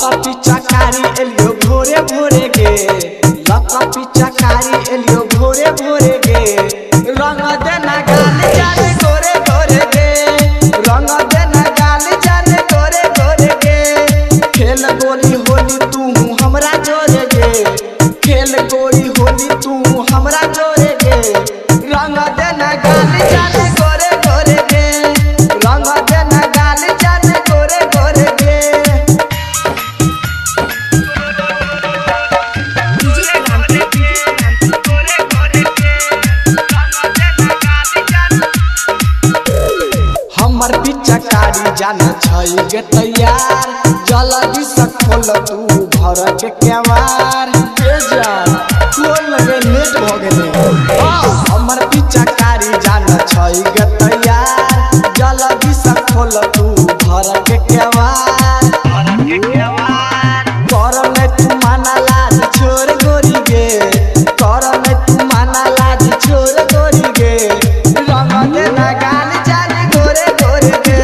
लता पीछा कारी एलियो भोरे भोरे गे, लता पीछा कारी एलियो भोरे भोरे गे, रंग देना गाल जाने गोरे गोरे गे, रंग देना गाल जाने गोरे गोरे गे, खेल गोली होली तू हमरा जोरे गे, खेल गोली होली तू हमरा जोरे गे, रंग देना गाल जाने गोरे गोरे गे, रंग देना गाल जाने गोरे गोरे गे। हमर पीछा कारी जान छई गे तैयार, जल्दी से खोल तू भर के केवार, बेजार खोल गे नेट भ गेले। हमर पीछा कारी जान छई गे तैयार, जल्दी से खोल तू भर के केवार, भर के केवार। कर में तू माना लाज छोड़ गोरी गे, कर में तू माना लाज छोड़ गोरी गे, रंग देना गाल जाने गोरे गोरे गे,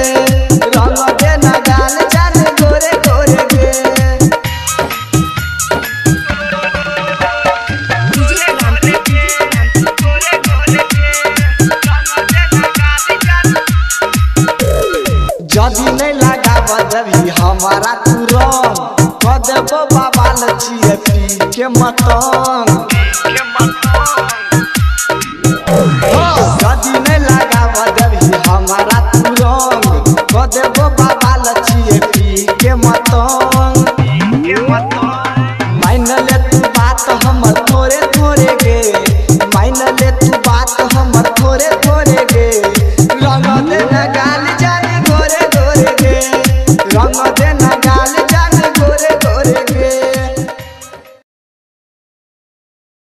रंग देना गाल जाने गोरे गोरे गे। जदी नहीं लगाब जभी हमारा तू रंग, क देबो बाबा लचिए पी के मतंग, जदी नहीं लगाब जभी हमारा तू रंग, क देबो बाबा लचिए पी के मतंग, माइन ले तू बात हमर थोड़े थोड़े